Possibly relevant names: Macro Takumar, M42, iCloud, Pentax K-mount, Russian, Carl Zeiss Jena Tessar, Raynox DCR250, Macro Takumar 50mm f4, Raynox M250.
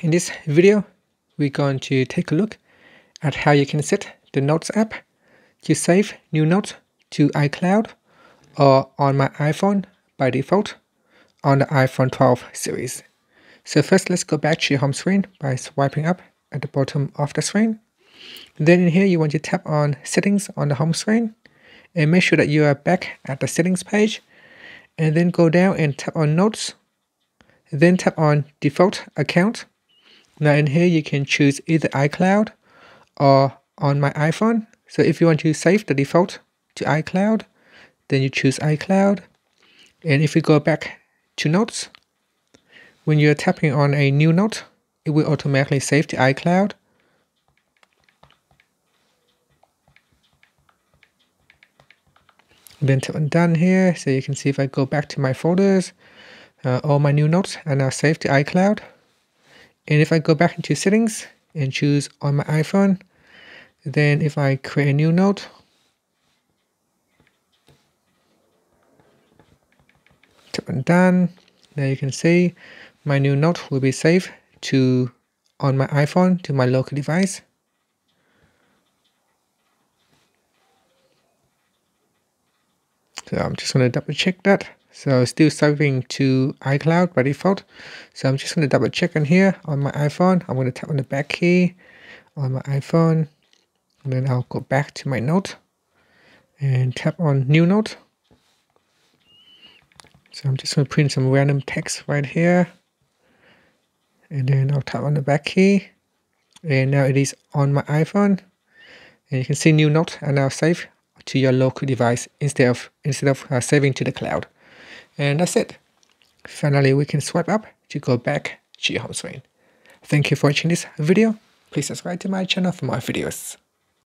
In this video, we're going to take a look at how you can set the Notes app to save new notes to iCloud or on my iPhone by default on the iPhone 12 series. So first, let's go back to your home screen by swiping up at the bottom of the screen. Then in here, you want to tap on Settings on the home screen and make sure that you are back at the Settings page. And then go down and tap on Notes. Then tap on Default Account. Now in here you can choose either iCloud or on my iPhone. So if you want to save the default to iCloud, then you choose iCloud. And if you go back to Notes, when you're tapping on a new note, it will automatically save to iCloud. Then tap on Done here, so you can see if I go back to my folders, all my new notes are now saved to iCloud. And if I go back into Settings and choose on my iPhone, then if I create a new note, tap on Done, now you can see my new note will be saved to on my iPhone to my local device. So I'm just going to double check that. So still saving to iCloud by default. So I'm just going to double check on here on my iPhone. I'm going to tap on the back key on my iPhone. And then I'll go back to my note and tap on New Note. So I'm just going to print some random text right here. And then I'll tap on the back key. And now it is on my iPhone. And you can see New Note are now saved to your local device instead of saving to the cloud. And that's it. Finally, we can swipe up to go back to your home screen. Thank you for watching this video. Please subscribe to my channel for more videos.